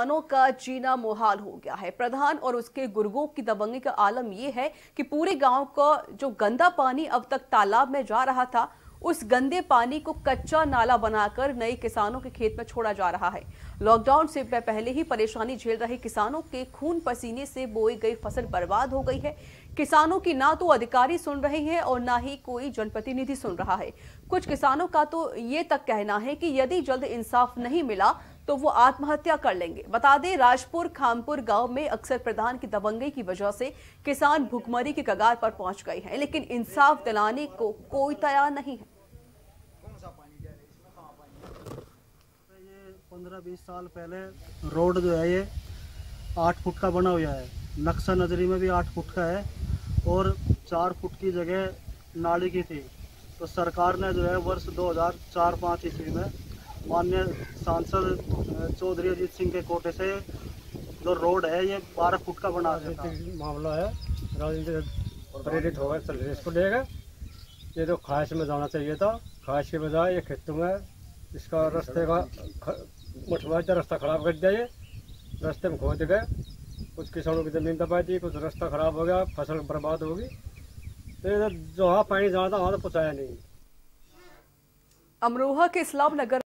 किसानों का जीना मुहाल हो गया है। प्रधान और उसके गुर्गों की दबंगी का आलम यह है कि पूरे गांव का जो गंदा पानी अब तक तालाब में जा रहा था, उस गंदे पानी को कच्चा नाला बनाकर नए किसानों के खेत में छोड़ा जा रहा है। लॉकडाउन से पहले ही परेशानी झेल रहे किसानों के खून पसीने से बोई गई फसल बर्बाद हो गई है। किसानों की ना तो अधिकारी सुन रहे हैं और ना ही कोई जनप्रतिनिधि सुन रहा है। कुछ किसानों का तो ये तक कहना है कि यदि जल्द इंसाफ नहीं मिला तो वो आत्महत्या कर लेंगे। बता दें, राजपुर खामपुर गांव में अक्सर प्रधान की दबंगई की वजह से किसान भुखमरी की कगार पर पहुंच गए हैं, लेकिन इंसाफ दिलाने को कोई तैयार नहीं है। 15-20 साल पहले रोड जो है ये 8 फुट का बना हुआ है, नक्शा नजरी में भी 8 फुट का है और 4 फुट की जगह नाली की थी। तो सरकार ने जो है वर्ष 2004-05 ईस्वी में माननीय सांसद चौधरी अजीत सिंह के कोटे से जो रोड है ये 12 फुट का बना दिया। मामला है राजनीति प्रेरित होगा चल इसको लेगा, ये तो खाश में जाना चाहिए था, खाश के बजाय ये खेतों में इसका रास्ते का मठवाजा रास्ता ख़राब कर दिया। ये रास्ते में खोद गए, कुछ किसानों की ज़मीन दबा दी, कुछ रास्ता ख़राब हो गया, फसल बर्बाद होगी। तो जहाँ पानी जाना था वहाँ तो पहुँचाया नहीं। अमरोहा के इस्लामनगर